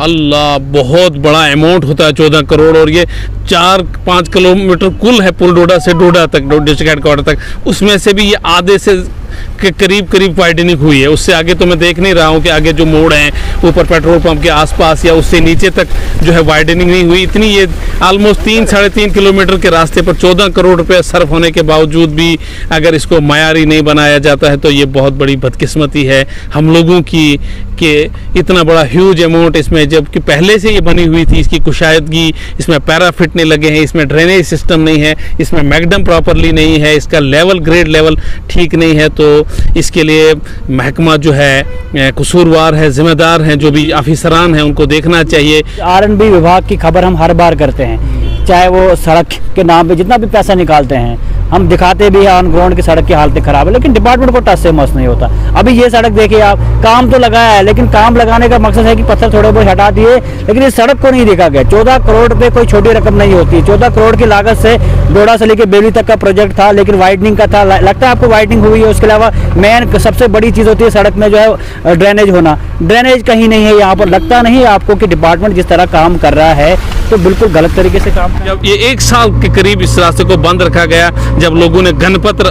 अल्लाह बहुत बड़ा अमाउंट होता है 14 करोड़। और ये 4-5 किलोमीटर कुल है पुलडोडा से डोडा तक, डिस्ट्रिक्ट हेडक्वार्टर तक, उसमें से भी ये आधे से के करीब वाइडनिंग हुई है। उससे आगे तो मैं देख नहीं रहा हूँ कि आगे जो मोड़ हैं ऊपर पेट्रोल पंप के आसपास या उससे नीचे तक जो है वाइडनिंग नहीं हुई इतनी। ये ऑलमोस्ट 3-3.5 किलोमीटर के रास्ते पर 14 करोड़ रुपये सर्फ होने के बावजूद भी अगर इसको मयारी नहीं बनाया जाता है तो ये बहुत बड़ी बदकिस्मती है हम लोगों की कि इतना बड़ा ह्यूज अमाउंट इसमें, जबकि पहले से ये बनी हुई थी, इसकी कुशायदगी, इसमें पैराफिट नहीं लगे हैं, इसमें ड्रेनेज सिस्टम नहीं है, इसमें मैगडम प्रॉपरली नहीं है, इसका लेवल ग्रेड लेवल ठीक नहीं है। तो इसके लिए महकमा जो है कसूरवार है, जिम्मेदार हैं जो भी ऑफिसरान हैं उनको देखना चाहिए। आरएनबी विभाग की खबर हम हर बार करते हैं, चाहे वो सड़क के नाम पे जितना भी पैसा निकालते हैं हम दिखाते भी हैं ऑन ग्राउंड की सड़क की हालत ख़राब है, लेकिन डिपार्टमेंट को टच से मस नहीं होता। अभी ये सड़क देखिए आप, काम तो लगाया है लेकिन काम लगाने का मकसद है कि पत्थर थोड़े बहुत हटा दिए, लेकिन इस सड़क को नहीं देखा गया। 14 करोड़ पे कोई छोटी रकम नहीं होती। 14 करोड़ की लागत से डोडा से लेकर बेली तक का प्रोजेक्ट था, लेकिन वाइडनिंग का था, लगता है आपको वाइडनिंग हुई है। उसके अलावा मेन सबसे बड़ी चीज़ होती है सड़क में जो है ड्रेनेज होना, ड्रेनेज कहीं नहीं है यहाँ पर। लगता नहीं है आपको कि डिपार्टमेंट जिस तरह काम कर रहा है तो बिल्कुल गलत तरीके से काम। जब ये 1 साल के करीब इस रास्ते को बंद रखा गया, जब लोगों ने गणपत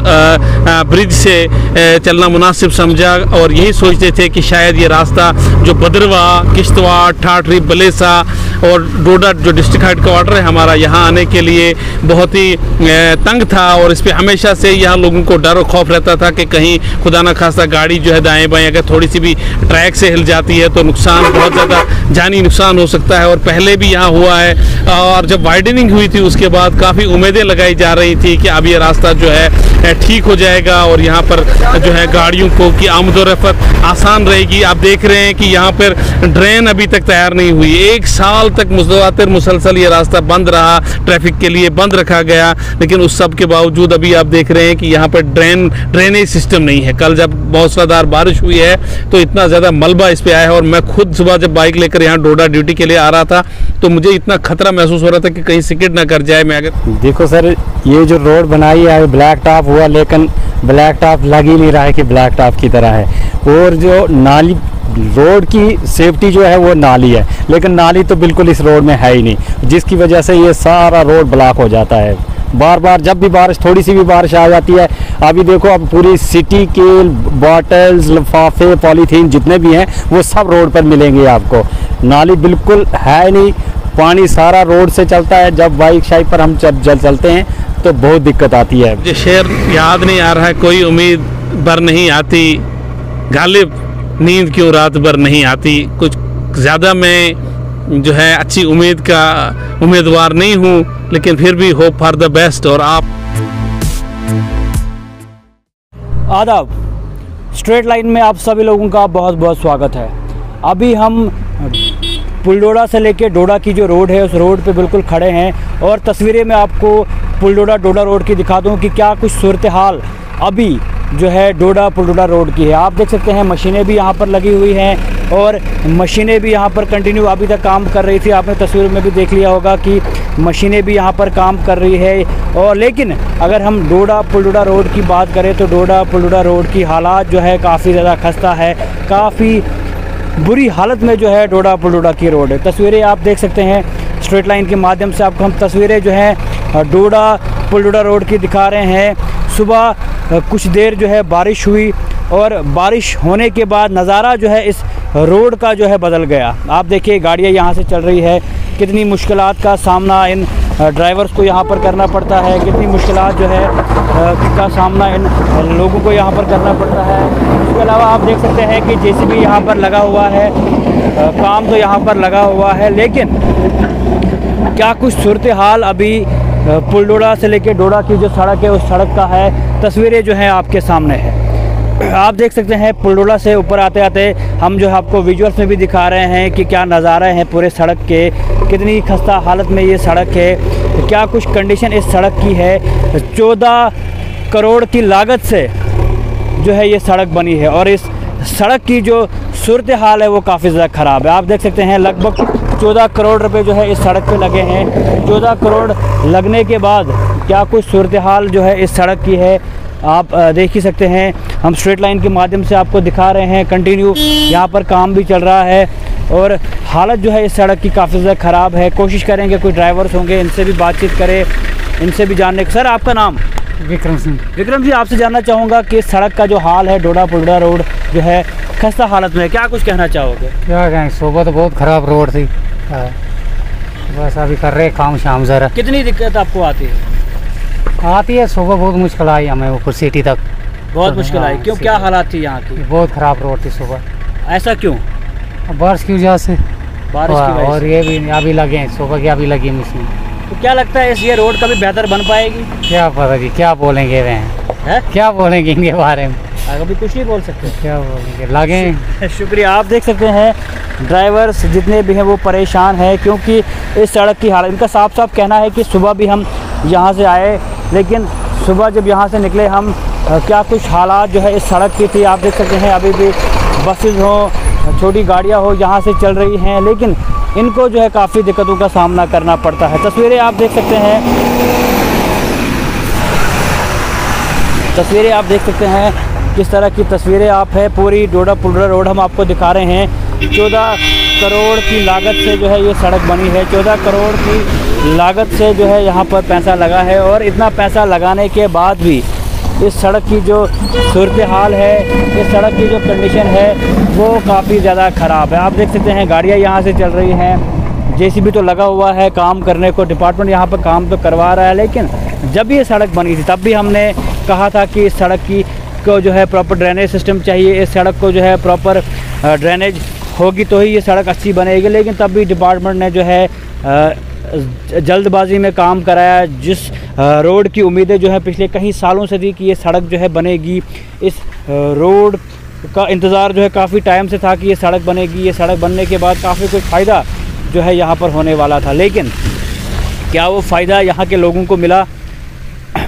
ब्रिज से चलना मुनासिब समझा और यही सोचते थे कि शायद ये रास्ता जो भद्रवाह, किश्तवाड़, ठाठरी, बलेसा और डोडा जो डिस्ट्रिक्ट हेडक्वार्टर है हमारा, यहाँ आने के लिए बहुत ही तंग था और इस पर हमेशा से यहाँ लोगों को डर और खौफ रहता था कि कहीं खुदा ना खासा गाड़ी जो है दाएँ बाएँ अगर थोड़ी सी भी ट्रैक से हिल जाती है तो नुकसान, बहुत ज़्यादा जानी नुकसान हो सकता है। और पहले भी यहाँ हुआ है, और जब वाइडनिंग हुई थी उसके बाद काफ़ी उम्मीदें लगाई जा रही थी कि अब ये रास्ता जो है ठीक हो जाएगा और यहाँ पर जो है गाड़ियों को की आमदोरफ़त आसान रहेगी। आप देख रहे हैं कि यहाँ पर ड्रेन अभी तक तैयार नहीं हुई। 1 साल तक मुतवातिर मुसलसल ये रास्ता बंद रहा, ट्रैफिक के लिए बंद रखा गया, लेकिन उस सब के बावजूद अभी आप देख रहे हैं कि यहाँ पर ड्रेनेज सिस्टम नहीं है। कल जब मौसलाधार बारिश हुई है तो इतना ज़्यादा मलबा इस पर आया है, और मैं खुद सुबह जब बाइक लेकर यहाँ डोडा ड्यूटी के लिए आ रहा था तो मुझे इतना खतरा महसूस हो रहा था कि कहीं सिकट ना कर जाए मैं अगर। देखो सर, ये जो रोड बनाई है ब्लैक टॉप हुआ, लेकिन ब्लैक टॉप लग ही नहीं रहा है कि ब्लैक टॉप की तरह है। और जो नाली, रोड की सेफ्टी जो है वो नाली है, लेकिन नाली तो बिल्कुल इस रोड में है ही नहीं, जिसकी वजह से ये सारा रोड ब्लॉक हो जाता है। बार बार जब भी बारिश, थोड़ी सी भी बारिश आ जाती है, अभी देखो अब पूरी सिटी के बॉटल्स, लिफाफे, पॉलीथीन जितने भी हैं वो सब रोड पर मिलेंगे आपको। नाली बिल्कुल है नहीं, पानी सारा रोड से चलता है। जब बाइक शाइक पर हम जब चलते हैं तो बहुत दिक्कत आती है। मुझे शेर याद नहीं आ रहा है, कोई उम्मीद भर नहीं आती गालिब, नींद क्यों रात भर नहीं आती। कुछ ज़्यादा मैं जो है अच्छी उम्मीद का उम्मीदवार नहीं हूँ, लेकिन फिर भी होप फॉर द बेस्ट। और आप आदाब, स्ट्रेट लाइन में आप सभी लोगों का बहुत बहुत स्वागत है। अभी हम पुलडोडा से लेके डोडा की जो रोड है उस रोड पे बिल्कुल खड़े हैं, और तस्वीरें मैं आपको पुलडोडा डोडा रोड की दिखा दूं कि क्या कुछ सूरत हाल अभी जो है डोडा पुलडोडा रोड की है। आप देख सकते हैं मशीनें भी यहाँ पर लगी हुई हैं, और मशीनें भी यहाँ पर कंटिन्यू अभी तक काम कर रही थी। आपने तस्वीर में भी देख लिया होगा कि मशीनें भी यहाँ पर काम कर रही है। और लेकिन अगर हम डोडा पुलडोडा रोड की बात करें तो डोडा पुलडोडा रोड की हालात जो है काफ़ी ज़्यादा खस्ता है, काफ़ी बुरी हालत में जो है डोडा पुलडोडा की रोड है। तस्वीरें आप देख सकते हैं, स्ट्रेट लाइन के माध्यम से आपको हम तस्वीरें जो हैं डोडा पुलडोडा रोड की दिखा रहे हैं। सुबह कुछ देर जो है बारिश हुई, और बारिश होने के बाद नज़ारा जो है इस रोड का जो है बदल गया। आप देखिए गाड़ियाँ यहाँ से चल रही है, कितनी मुश्किलात का सामना इन ड्राइवर्स को यहाँ पर करना पड़ता है, कितनी मुश्किलात जो है का सामना इन लोगों को यहाँ पर करना पड़ता है। इसके अलावा आप देख सकते हैं कि जेसीबी यहाँ पर लगा हुआ है, काम तो यहाँ पर लगा हुआ है, लेकिन क्या कुछ सूरत हाल अभी पुलडोडा से लेकर डोडा की जो सड़क है उस सड़क का है। तस्वीरें जो हैं आपके सामने है। आप देख सकते हैं पुलडोडा से ऊपर आते आते हम जो आपको विजुअल्स में भी दिखा रहे हैं कि क्या नज़ारा है पूरे सड़क के, कितनी खस्ता हालत में ये सड़क है, क्या कुछ कंडीशन इस सड़क की है। 14 करोड़ की लागत से जो है ये सड़क बनी है, और इस सड़क की जो सूरत हाल है वो काफ़ी ज़्यादा ख़राब है। आप देख सकते हैं लगभग 14 करोड़ रुपए जो है इस सड़क पे लगे हैं। 14 करोड़ लगने के बाद क्या कुछ सूरत हाल जो है इस सड़क की है आप देख ही सकते हैं। हम स्ट्रेट लाइन के माध्यम से आपको दिखा रहे हैं, कंटिन्यू यहाँ पर काम भी चल रहा है। और हालत जो है इस सड़क की काफ़ी ज़्यादा ख़राब है। कोशिश करेंगे कोई ड्राइवर्स होंगे इनसे भी बातचीत करें, इनसे भी जानने की। सर आपका नाम? विक्रम सिंह। विक्रम जी, आपसे जानना चाहूँगा कि सड़क का जो हाल है, डोडा पुलडा रोड जो है खस्ता हालत में है, क्या कुछ कहना चाहोगे? क्या कहें, सुबह तो बहुत ख़राब रोड थी, बस अभी कर रहे काम शाम ज़रा। कितनी दिक्कत आपको आती है? आती है, सुबह बहुत मुश्किल आई हमें ऊपर सिटी तक, बहुत मुश्किल आई। क्यों, क्या हालात थी यहाँ की? बहुत ख़राब रोड थी सुबह। ऐसा क्यों? बारिश की वजह से, बारिश की वजह से। और ये भी अभी लगे हैं, सुबह की अभी लगी मशीन। तो क्या लगता है इस ये रोड कभी बेहतर बन पाएगी? क्या पता जी, क्या बोलेंगे वे हैं, क्या बोलेंगे इनके बारे में, अभी कुछ नहीं बोल सकते, क्या बोलेंगे लगे। शुक्रिया। आप देख सकते हैं ड्राइवर्स जितने भी हैं वो परेशान हैं क्योंकि इस सड़क की हालत। इनका साफ साफ कहना है कि सुबह भी हम यहाँ से आए, लेकिन सुबह जब यहाँ से निकले हम, क्या कुछ हालात जो है इस सड़क की थी। आप देख सकते हैं अभी भी बसेज हों, छोटी गाड़ियां हो, यहाँ से चल रही हैं, लेकिन इनको जो है काफ़ी दिक्कतों का सामना करना पड़ता है। तस्वीरें आप देख सकते हैं किस तरह की तस्वीरें आप है। पूरी डोडा पुलडा रोड हम आपको दिखा रहे हैं। 14 करोड़ की लागत से जो है ये सड़क बनी है। 14 करोड़ की लागत से जो है यहाँ पर पैसा लगा है, और इतना पैसा लगाने के बाद भी इस सड़क की जो सूरत हाल है, इस सड़क की जो कंडीशन है वो काफ़ी ज़्यादा ख़राब है। आप देख सकते हैं गाड़ियाँ यहाँ से चल रही हैं, जेसीबी तो लगा हुआ है काम करने को, डिपार्टमेंट यहाँ पर काम तो करवा रहा है, लेकिन जब ये सड़क बनी थी तब भी हमने कहा था कि इस सड़क की को जो है प्रॉपर ड्रेनेज सिस्टम चाहिए, इस सड़क को जो है प्रॉपर ड्रेनेज होगी तो ही ये सड़क अच्छी बनेगी, लेकिन तब भी डिपार्टमेंट ने जो है जल्दबाजी में काम कराया। जिस रोड की उम्मीदें जो है पिछले कई सालों से थी कि ये सड़क जो है बनेगी, इस रोड का इंतज़ार जो है काफ़ी टाइम से था कि ये सड़क बनेगी, ये सड़क बनने के बाद काफ़ी कुछ फ़ायदा जो है यहाँ पर होने वाला था, लेकिन क्या वो फ़ायदा यहाँ के लोगों को मिला?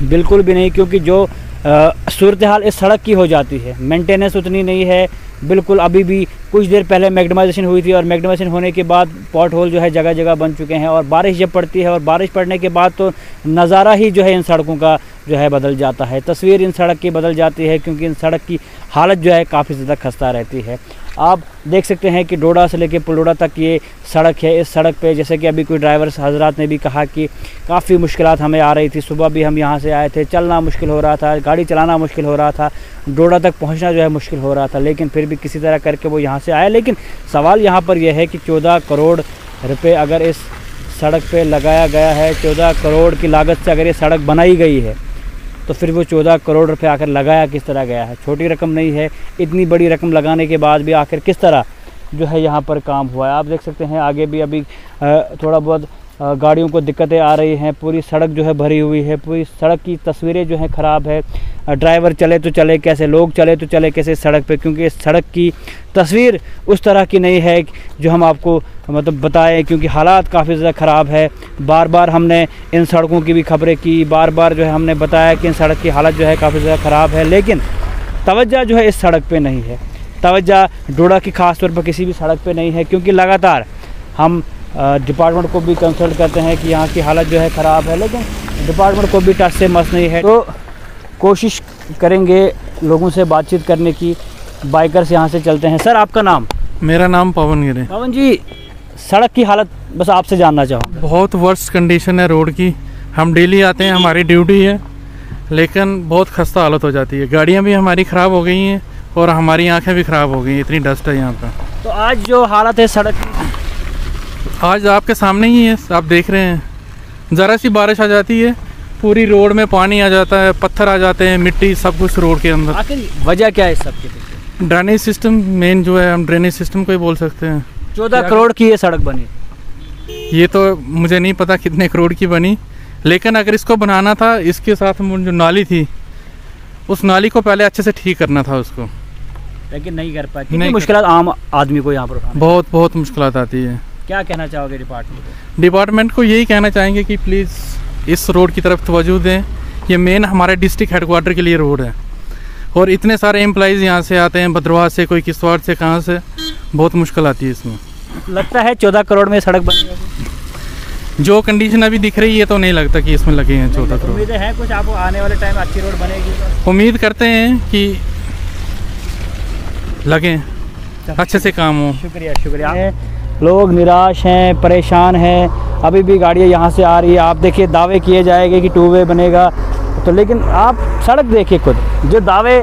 बिल्कुल भी नहीं, क्योंकि जो सूरत हाल इस सड़क की हो जाती है, मेंटेनेंस उतनी नहीं है बिल्कुल। अभी भी कुछ देर पहले मैग्नेटाइजेशन हुई थी, और मैग्नेटाइजेशन होने के बाद पॉट होल जो है जगह जगह बन चुके हैं, और बारिश जब पड़ती है, और बारिश पड़ने के बाद तो नज़ारा ही जो है इन सड़कों का जो है बदल जाता है, तस्वीर इन सड़क की बदल जाती है, क्योंकि इन सड़क की हालत जो है काफ़ी ज़्यादा खस्ता रहती है। आप देख सकते हैं कि डोडा से लेकर पुलडोडा तक ये सड़क है। इस सड़क पे जैसे कि अभी कोई ड्राइवर्स हजरात ने भी कहा कि काफ़ी मुश्किलात हमें आ रही थी। सुबह भी हम यहाँ से आए थे, चलना मुश्किल हो रहा था, गाड़ी चलाना मुश्किल हो रहा था, डोडा तक पहुँचना जो है मुश्किल हो रहा था, लेकिन फिर भी किसी तरह करके वो यहाँ से आए। लेकिन सवाल यहाँ पर यह है कि 14 करोड़ रुपये अगर इस सड़क पर लगाया गया है, 14 करोड़ की लागत से अगर ये सड़क बनाई गई है, तो फिर वो 14 करोड़ रुपए आखिर लगाया किस तरह गया है? छोटी रकम नहीं है, इतनी बड़ी रकम लगाने के बाद भी आखिर किस तरह जो है यहाँ पर काम हुआ है। आप देख सकते हैं आगे भी अभी थोड़ा बहुत गाड़ियों को दिक्कतें आ रही हैं। पूरी सड़क जो है भरी हुई है, पूरी सड़क की तस्वीरें जो है ख़राब है। ड्राइवर चले तो चले कैसे, लोग चले तो चले कैसे इस सड़क पे, क्योंकि इस सड़क की तस्वीर उस तरह की नहीं है जो हम आपको मतलब बताएं, क्योंकि हालात काफ़ी ज़्यादा ख़राब है। बार बार हमने इन सड़कों की भी खबरें की, बार बार जो है हमने बताया कि इन सड़क की हालत जो है काफ़ी ज़्यादा ख़राब है, लेकिन तवज्जो जो है इस सड़क पर नहीं है, तवज्जो डोडा की ख़ास तौर पर किसी भी सड़क पर नहीं है, क्योंकि लगातार हम डिपार्टमेंट को भी कंसल्ट करते हैं कि यहाँ की हालत जो है ख़राब है, लेकिन डिपार्टमेंट को भी टच से मस नहीं है। तो कोशिश करेंगे लोगों से बातचीत करने की। बाइकर्स यहाँ से चलते हैं। सर आपका नाम? मेरा नाम पवन गिरी। पवन जी, सड़क की हालत बस आपसे जानना चाहूँगा। बहुत वर्स्ट कंडीशन है रोड की। हम डेली आते हैं, हमारी ड्यूटी है, लेकिन बहुत खस्ता हालत हो जाती है। गाड़ियाँ भी हमारी ख़राब हो गई हैं और हमारी आँखें भी ख़राब हो गई, इतनी डस्ट है यहाँ पर। तो आज जो हालत है सड़क की, आज आपके सामने ही है, आप देख रहे हैं। ज़रा सी बारिश आ जाती है, पूरी रोड में पानी आ जाता है, पत्थर आ जाते हैं, मिट्टी, सब कुछ रोड के अंदर। आखिर वजह क्या है इस सब के पीछे? ड्रेनेज सिस्टम मेन जो है, हम ड्रेनेज सिस्टम को ही बोल सकते हैं। 14 करोड़ की ये सड़क बनी, ये तो मुझे नहीं पता कितने करोड़ की बनी, लेकिन अगर इसको बनाना था, इसके साथ जो नाली थी, उस नाली को पहले अच्छे से ठीक करना था उसको, लेकिन नहीं कर पाए। कितनी मुश्किल आम आदमी को यहाँ पर, बहुत मुश्किल आती है। क्या कहना चाहोगे डिपार्टमेंट को? डिपार्टमेंट को यही कहना चाहेंगे कि प्लीज़ इस रोड की तरफ तवज्जो दें। ये मेन हमारे डिस्ट्रिक्ट हेडक्वार्टर के लिए रोड है, और इतने सारे एम्प्लॉइज़ यहाँ से आते हैं, भद्रवाह से, कोई किश्तवाड़ से, कहाँ से, बहुत मुश्किल आती है इसमें। लगता है 14 करोड़ में सड़क बन जाएगी? जो कंडीशन अभी दिख रही है तो नहीं लगता कि इसमें लगे हैं 14 करोड़। उम्मीद है कुछ आपको आने वाले टाइम अच्छी रोड बनेगी? उम्मीद करते हैं कि लगें। अच्छे से काम हो। शुक्रिया शुक्रिया। लोग निराश हैं, परेशान हैं, अभी भी गाड़ियाँ यहाँ से आ रही है। आप देखिए दावे किए जाएंगे कि टू वे बनेगा तो, लेकिन आप सड़क देखिए खुद, जो दावे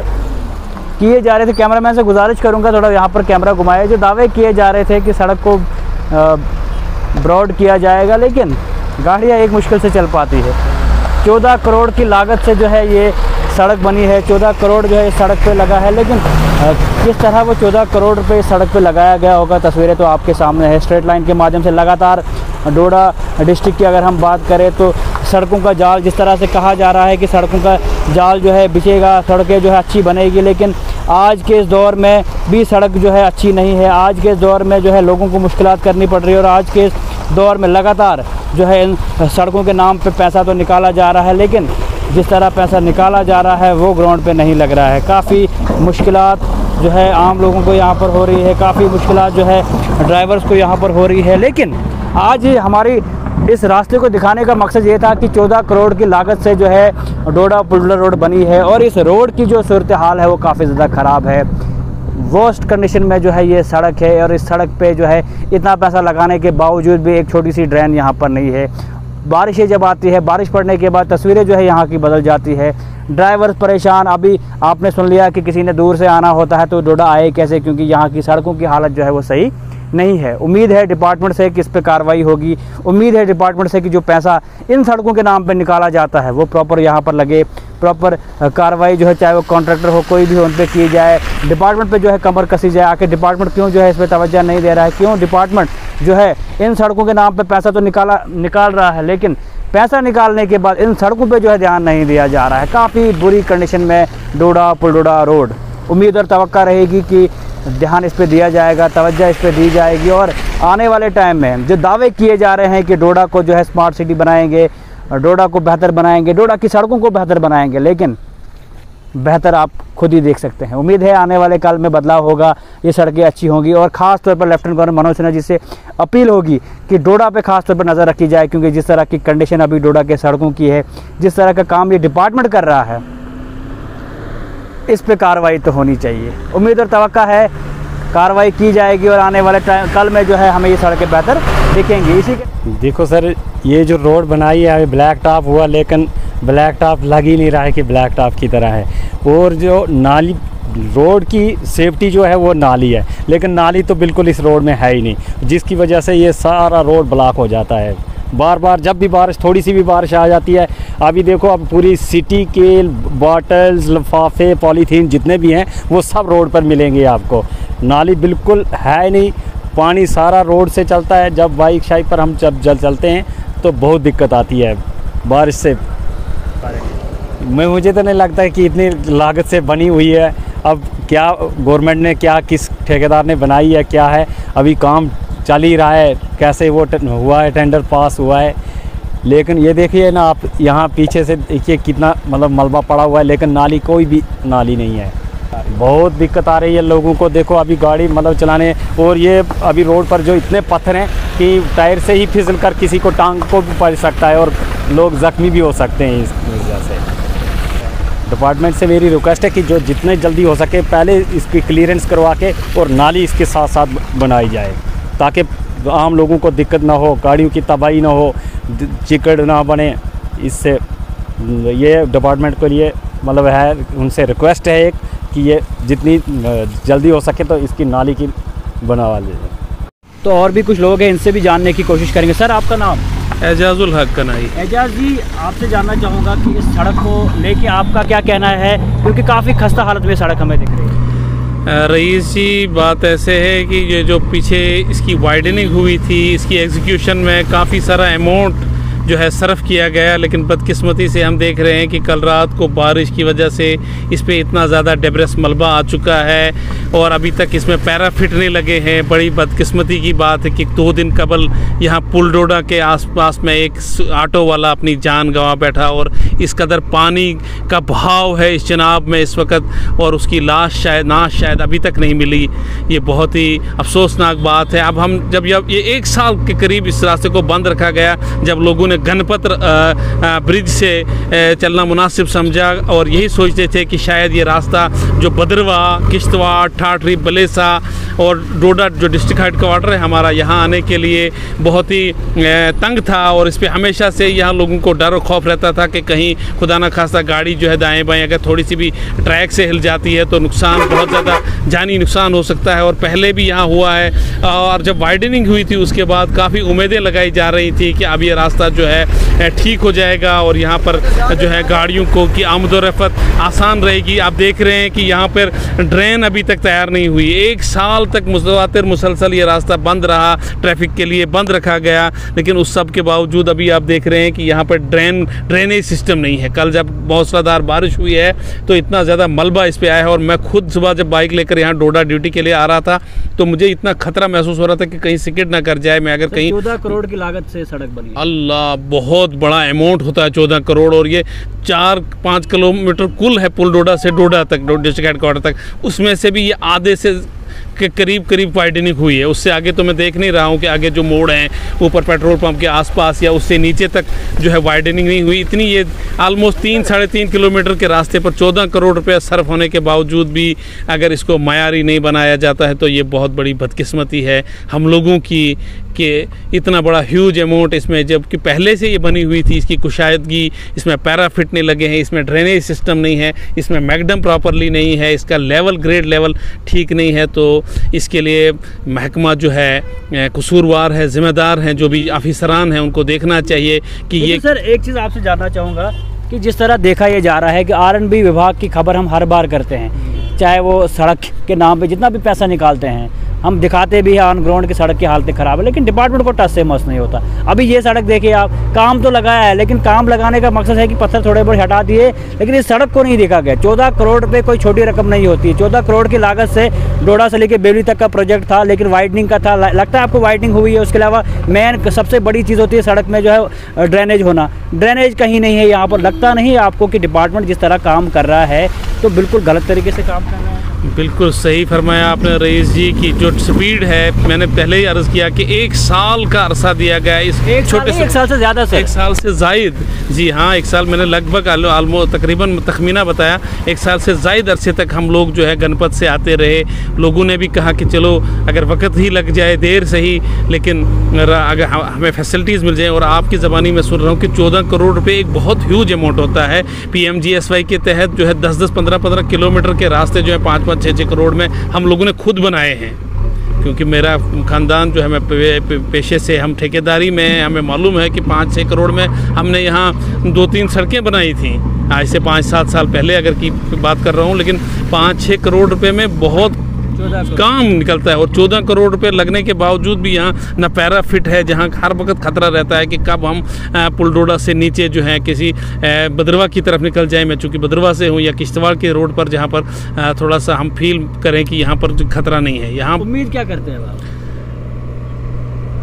किए जा रहे थे, कैमरामैन से गुजारिश करूँगा थोड़ा यहाँ पर कैमरा घुमाया, जो दावे किए जा रहे थे कि सड़क को ब्रॉड किया जाएगा, लेकिन गाड़ियाँ एक मुश्किल से चल पाती है। 14 करोड़ की लागत से जो है ये सड़क बनी है, 14 करोड़ जो है सड़क पे लगा है, लेकिन किस तरह वो 14 करोड़ रुपये सड़क पे लगाया गया होगा, तस्वीरें तो आपके सामने है। स्ट्रेट लाइन के माध्यम से लगातार डोडा डिस्ट्रिक्ट की अगर हम बात करें तो सड़कों का जाल, जिस तरह से कहा जा रहा है कि सड़कों का जाल जो है बिछेगा, सड़कें जो है अच्छी बनेगी, लेकिन आज के इस दौर में भी सड़क जो है अच्छी नहीं है। आज के इस दौर में जो है लोगों को मुश्किलात करनी पड़ रही है, और आज के इस दौर में लगातार जो है इन सड़कों के नाम पे पैसा तो निकाला जा रहा है, लेकिन जिस तरह पैसा निकाला जा रहा है वो ग्राउंड पे नहीं लग रहा है। काफ़ी मुश्किलात जो है आम लोगों को यहाँ पर हो रही है, काफ़ी मुश्किलात जो है ड्राइवर्स को यहाँ पर हो रही है। लेकिन आज ये हमारी इस रास्ते को दिखाने का मकसद ये था कि 14 करोड़ की लागत से जो है डोडा-पुल रोड बनी है, और इस रोड की जो सूरत हाल है वो काफ़ी ज़्यादा ख़राब है। वर्स्ट कंडीशन में जो है ये सड़क है, और इस सड़क पे जो है इतना पैसा लगाने के बावजूद भी एक छोटी सी ड्रेन यहाँ पर नहीं है। बारिशें जब आती है, बारिश पड़ने के बाद तस्वीरें जो है यहाँ की बदल जाती है। ड्राइवर्स परेशान, अभी आपने सुन लिया कि किसी ने दूर से आना होता है तो डोडा आए कैसे, क्योंकि यहाँ की सड़कों की हालत जो है वो सही नहीं है। उम्मीद है डिपार्टमेंट से कि इस पर कार्रवाई होगी, उम्मीद है डिपार्टमेंट से कि जो पैसा इन सड़कों के नाम पर निकाला जाता है वो प्रॉपर यहाँ पर लगे, प्रॉपर कार्रवाई जो है चाहे वो कॉन्ट्रैक्टर हो कोई भी हो उन पर की जाए, डिपार्टमेंट पे जो है कमर कसी जाए। आखिर डिपार्टमेंट क्यों जो है इस पर तवज्जो नहीं दे रहा है, क्यों डिपार्टमेंट जो है इन सड़कों के नाम पे पैसा तो निकाल रहा है, लेकिन पैसा निकालने के बाद इन सड़कों पे जो है ध्यान नहीं दिया जा रहा है। काफ़ी बुरी कंडीशन में डोडा-पुलडोडा रोड, उम्मीद और तवक्का रहेगी कि ध्यान इस पर दिया जाएगा, तवज्जो इस पर दी जाएगी, और आने वाले टाइम में जो दावे किए जा रहे हैं कि डोडा को जो है स्मार्ट सिटी बनाएंगे, डोडा को बेहतर बनाएंगे, डोडा की सड़कों को बेहतर बनाएंगे, लेकिन बेहतर आप खुद ही देख सकते हैं। उम्मीद है आने वाले काल में बदलाव होगा, ये सड़कें अच्छी होंगी, और ख़ास तौर पर लेफ्टिनेंट गवर्नर मनोज सिन्हा जी से अपील होगी कि डोडा पे ख़ास तौर पर नज़र रखी जाए, क्योंकि जिस तरह की कंडीशन अभी डोडा के सड़कों की है, जिस तरह का काम ये डिपार्टमेंट कर रहा है, इस पर कार्रवाई तो होनी चाहिए। उम्मीद और तवक्का है कार्रवाई की जाएगी, और आने वाले कल में जो है हमें ये सड़कें बेहतर दिखेंगी। इसी देखो सर, ये जो रोड बनाई है ब्लैक टॉप हुआ, लेकिन ब्लैक टॉप लग ही नहीं रहा है कि ब्लैक टॉप की तरह है, और जो नाली रोड की सेफ्टी जो है वो नाली है, लेकिन नाली तो बिल्कुल इस रोड में है ही नहीं, जिसकी वजह से ये सारा रोड ब्लॉक हो जाता है। बार बार जब भी बारिश, थोड़ी सी भी बारिश आ जाती है, अभी देखो अब पूरी सिटी के बॉटल्स, लिफाफे, पॉलीथीन जितने भी हैं वो सब रोड पर मिलेंगे आपको। नाली बिल्कुल है नहीं, पानी सारा रोड से चलता है। जब बाइक शाइक पर हम जब चलते हैं तो बहुत दिक्कत आती है बारिश से। मैं मुझे तो नहीं लगता है कि इतनी लागत से बनी हुई है, अब क्या गवर्नमेंट ने, क्या किस ठेकेदार ने बनाई है, क्या है, अभी काम चल ही रहा है, कैसे वो हुआ है, टेंडर पास हुआ है, लेकिन ये देखिए ना आप यहाँ पीछे से देखिए कितना मतलब मलबा पड़ा हुआ है, लेकिन नाली कोई भी नाली नहीं है। बहुत दिक्कत आ रही है लोगों को। देखो अभी गाड़ी मतलब चलाने, और ये अभी रोड पर जो इतने पत्थर हैं कि टायर से ही फिसल कर किसी को टांग को भी पड़ सकता है, और लोग ज़ख्मी भी हो सकते हैं इस वजह से। डिपार्टमेंट से मेरी रिक्वेस्ट है कि जो जितने जल्दी हो सके पहले इसकी क्लीयरेंस करवा के और नाली इसके साथ साथ बनाई जाए, ताकि आम लोगों को दिक्कत ना हो, गाड़ियों की तबाही ना हो, चिकड़ ना बने। इससे ये डिपार्टमेंट के लिए मतलब है, उनसे रिक्वेस्ट है एक कि ये जितनी जल्दी हो सके तो इसकी नाली की बनवा लीजिए। तो और भी कुछ लोग हैं, इनसे भी जानने की कोशिश करेंगे। सर आपका नाम? एजाजुल हक कनाई। एजाज जी, आपसे जानना चाहूँगा कि इस सड़क को लेके आपका क्या कहना है, क्योंकि काफ़ी खस्ता हालत में सड़क हमें दिख रही है। रईस जी, बात ऐसे है कि ये जो पीछे इसकी वाइडनिंग हुई थी, इसकी एग्जीक्यूशन में काफ़ी सारा अमाउंट जो है सर्फ किया गया, लेकिन बदकिस्मती से हम देख रहे हैं कि कल रात को बारिश की वजह से इस पर इतना ज़्यादा डेब्रेस मलबा आ चुका है, और अभी तक इसमें पैरा फिटने लगे हैं। बड़ी बदकिस्मती की बात है कि 2 दिन कबल यहाँ पुलडोडा के आसपास में एक ऑटो वाला अपनी जान गंवा बैठा, और इस कदर पानी का बहाव है इस चनाब में इस वक्त, और उसकी लाश शायद अभी तक नहीं मिली। ये बहुत ही अफसोसनाक बात है। अब हम जब ये 1 साल के करीब इस रास्ते को बंद रखा गया, जब लोगों ने गनपत ब्रिज से चलना मुनासिब समझा, और यही सोचते थे कि शायद ये रास्ता जो भद्रवाह, किश्तवाड़, ठाठरी, बलेसा और डोडा जो डिस्ट्रिक्ट हेडक्वार्टर है हमारा, यहाँ आने के लिए बहुत ही तंग था और इस पर हमेशा से यहाँ लोगों को डर और खौफ रहता था कि कहीं खुदा ना खासा गाड़ी जो है दाएँ बाएँ अगर थोड़ी सी भी ट्रैक से हिल जाती है तो नुकसान, बहुत ज़्यादा जानी नुकसान हो सकता है। और पहले भी यहाँ हुआ है, और जब वाइडनिंग हुई थी उसके बाद काफ़ी उम्मीदें लगाई जा रही थी कि अब ये रास्ता जो है ठीक हो जाएगा और यहाँ पर जो है गाड़ियों को की आमदोरफ़त आसान रहेगी। आप देख रहे हैं कि यहाँ पर ड्रेन अभी तक तैयार नहीं हुई, एक साल तक मुतवातिर मुसलसल ये रास्ता बंद रहा, ट्रैफिक के लिए बंद रखा गया, लेकिन उस सब के बावजूद अभी आप देख रहे हैं कि यहाँ पर ड्रेनेज सिस्टम नहीं है। कल जब मौसलाधार बारिश हुई है तो इतना ज़्यादा मलबा इस पर आया है, और मैं खुद सुबह जब बाइक लेकर यहाँ डोडा ड्यूटी के लिए आ रहा था तो मुझे इतना खतरा महसूस हो रहा था कि कहीं सिकट ना कर जाए मैं अगर कहीं। 14 करोड़ की लागत से सड़क बनी, अल्लाह बहुत बड़ा अमाउंट होता है 14 करोड़, और ये 4-5 किलोमीटर कुल है पुलडोडा से डोडा तक, डिस्ट्रिक्ट हेडक्वार्टर तक, उसमें से भी ये आधे से के करीब वाइडनिंग हुई है। उससे आगे तो मैं देख नहीं रहा हूँ कि आगे जो मोड़ हैं ऊपर पेट्रोल पंप के आसपास या उससे नीचे तक जो है वाइडनिंग नहीं हुई इतनी। ये आलमोस्ट 3-3.5 किलोमीटर के रास्ते पर 14 करोड़ रुपया सर्फ होने के बावजूद भी अगर इसको मयारी नहीं बनाया जाता है तो ये बहुत बड़ी बदकिस्मती है हम लोगों की कि इतना बड़ा ह्यूज अमाउंट इसमें, जबकि पहले से ये बनी हुई थी, इसकी कुशायदगी, इसमें पैराफिट नहीं लगे हैं, इसमें ड्रेनेज सिस्टम नहीं है, इसमें मैगडम प्रॉपरली नहीं है, इसका लेवल, ग्रेड लेवल ठीक नहीं है। तो इसके लिए महकमा जो है कसूरवार है, जिम्मेदार हैं जो भी ऑफिसरान हैं, उनको देखना चाहिए कि ये। सर एक चीज़ आपसे जानना चाहूँगा कि जिस तरह देखा ये जा रहा है कि आरएनबी विभाग की खबर हम हर बार करते हैं, चाहे वो सड़क के नाम पे जितना भी पैसा निकालते हैं, हम दिखाते भी हैं ऑन ग्राउंड की सड़क की हालत ख़राब है, लेकिन डिपार्टमेंट को टच से मस नहीं होता। अभी ये सड़क देखिए आप, काम तो लगाया है, लेकिन काम लगाने का मकसद है कि पत्थर थोड़े बहुत हटा दिए, लेकिन इस सड़क को नहीं देखा गया। 14 करोड़ रुपये कोई छोटी रकम नहीं होती, 14 करोड़ की लागत से डोडा से लेकर बेवली तक का प्रोजेक्ट था, लेकिन वाइडनिंग का था, लगता है आपको वाइडनिंग हुई है। उसके अलावा मेन सबसे बड़ी चीज़ होती है सड़क में जो है ड्रेनेज होना, ड्रेनेज कहीं नहीं है यहाँ पर। लगता नहीं आपको कि डिपार्टमेंट जिस तरह काम कर रहा है तो बिल्कुल गलत तरीके से काम कर रहा है। बिल्कुल सही फरमाया आपने रईस जी, की जो स्पीड है, मैंने पहले ही अर्ज़ किया कि एक साल का अरसा दिया गया इस छोटे से, एक साल से ज़ायद, जी हाँ, एक साल मैंने लगभग तकरीबन तखमीना बताया, एक साल से ज़ायद अरसे तक हम लोग जो है गणपत से आते रहे। लोगों ने भी कहा कि चलो अगर वक्त ही लग जाए, देर से ही, लेकिन अगर हमें फैसिलिटीज़ मिल जाए। और आपकी ज़बानी में सुन रहा हूँ कि 14 करोड़ रुपये एक बहुत ह्यूज अमाउंट होता है। PMGSY के तहत जो है 10-15 किलोमीटर के रास्ते जो है 5-6 करोड़ में हम लोगों ने खुद बनाए हैं, क्योंकि मेरा ख़ानदान जो है, मैं पेशे से हम ठेकेदारी में, हमें मालूम है कि 5-6 करोड़ में हमने यहाँ 2-3 सड़कें बनाई थी आज से 5-7 साल पहले अगर की बात कर रहा हूँ, लेकिन 5-6 करोड़ रुपए में बहुत काम निकलता है। और 14 करोड़ रुपए लगने के बावजूद भी यहाँ ना पैरा फिट है, जहाँ हर वक्त खतरा रहता है कि कब हम पुलडोडा से नीचे जो है किसी भद्रवाह की तरफ निकल जाए। मैं चूँकि भद्रवाह से हूँ या किश्तवाड़ के रोड पर, जहाँ पर थोड़ा सा हम फील करें कि यहाँ पर खतरा नहीं है। यहाँ उम्मीद क्या करते हैं आप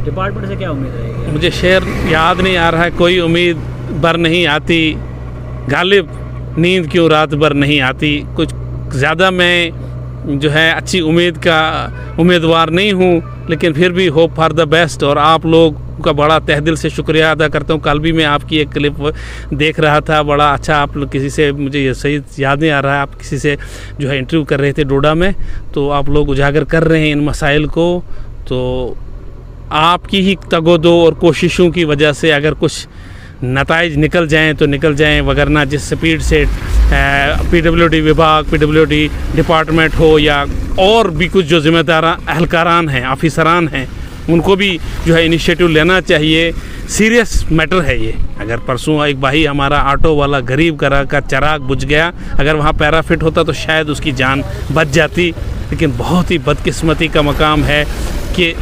डिपार्टमेंट से, क्या उम्मीद रहेगी? मुझे शेर याद नहीं आ रहा है, कोई उम्मीद भर नहीं आती गालिब, नींद क्यों रात भर नहीं आती। कुछ ज़्यादा मैं जो है अच्छी उम्मीद का उम्मीदवार नहीं हूँ, लेकिन फिर भी होप फॉर द बेस्ट। और आप लोग का बड़ा तहे दिल से शुक्रिया अदा करता हूँ। कल भी मैं आपकी एक क्लिप देख रहा था, बड़ा अच्छा, आप लोग किसी से, मुझे ये सही याद नहीं आ रहा है, आप किसी से जो है इंटरव्यू कर रहे थे डोडा में, तो आप लोग उजागर कर रहे हैं इन मसाइल को। तो आपकी ही तगोदो और कोशिशों की वजह से अगर कुछ नताइज निकल जाएँ तो निकल जाएँ, वगरना जिस स्पीड से PWD विभाग, PWD डिपार्टमेंट हो या और भी कुछ जो जिम्मेदार अहलकारान हैं, ऑफिसरान हैं, उनको भी जो है इनिशिएटिव लेना चाहिए। सीरियस मैटर है ये। अगर परसों एक भाई हमारा ऑटो वाला गरीब घरा का चिराग बुझ गया, अगर वहाँ पैराफिट होता तो शायद उसकी जान बच जाती, लेकिन बहुत ही बदकिस्मती का मकाम है कि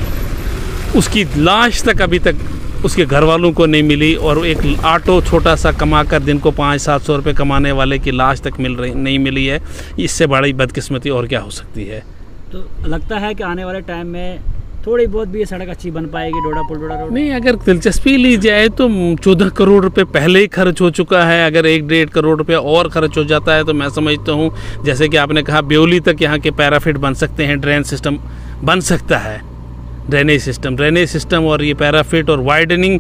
उसकी लाश तक अभी तक उसके घर वालों को नहीं मिली, और एक ऑटो छोटा सा कमा कर दिन को 500-700 रुपये कमाने वाले की लाश तक नहीं मिली है। इससे बड़ी बदकिस्मती और क्या हो सकती है। तो लगता है कि आने वाले टाइम में थोड़ी बहुत भी ये सड़क अच्छी बन पाएगी डोडा-पुल रोड नहीं। अगर दिलचस्पी ली जाए तो 14 करोड़ रुपए पहले ही खर्च हो चुका है। अगर 1-1.5 करोड़ रुपए और खर्च हो जाता है तो मैं समझता हूँ, जैसे कि आपने कहा बेवली तक यहाँ के पैराफिट बन सकते हैं, ड्रेन सिस्टम बन सकता है, ड्रेनेज सिस्टम और ये पैराफिट और वाइडनिंग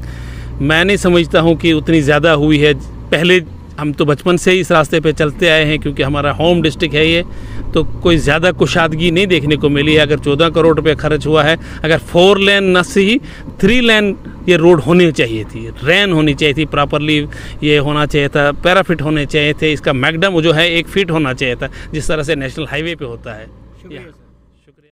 मैं नहीं समझता हूँ कि उतनी ज़्यादा हुई है। पहले हम तो बचपन से ही इस रास्ते पे चलते आए हैं क्योंकि हमारा होम डिस्ट्रिक्ट है ये, तो कोई ज़्यादा कुशादगी नहीं देखने को मिली है। अगर 14 करोड़ रुपये खर्च हुआ है, अगर 4 लेन न सही 3 लेन ये रोड होनी चाहिए थी, ड्रेन होनी चाहिए थी, प्रॉपरली ये होना चाहिए था, पैराफिट होने चाहिए थे, इसका मैगडम जो है 1 फीट होना चाहिए था जिस तरह से नेशनल हाईवे पे होता है।